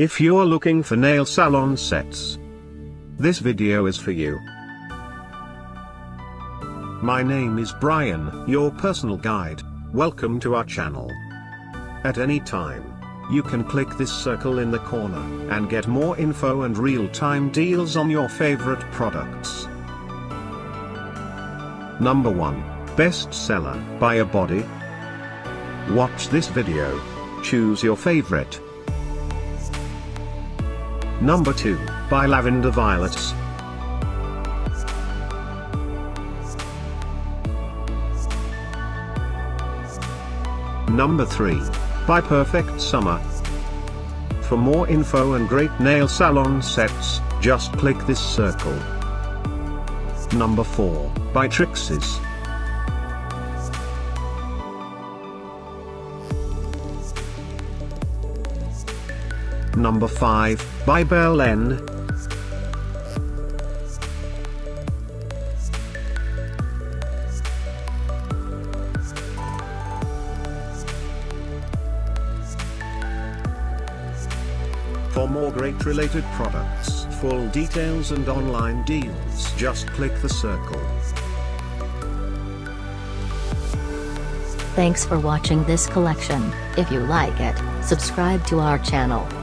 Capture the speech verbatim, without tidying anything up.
If you're looking for nail salon sets, this video is for you. My name is Brian, your personal guide. Welcome to our channel. At any time, you can click this circle in the corner and get more info and real-time deals on your favorite products. Number one. Best Seller by Abody. Watch this video. Choose your favorite. Number two. By Lavender Violets. Number three. By Perfect Summer. For more info and great nail salon sets, just click this circle. Number four. By Trixes. Number five. By Berlin. For more great related products, full details and online deals, just click the circle. Thanks for watching this collection. If you like it, subscribe to our channel.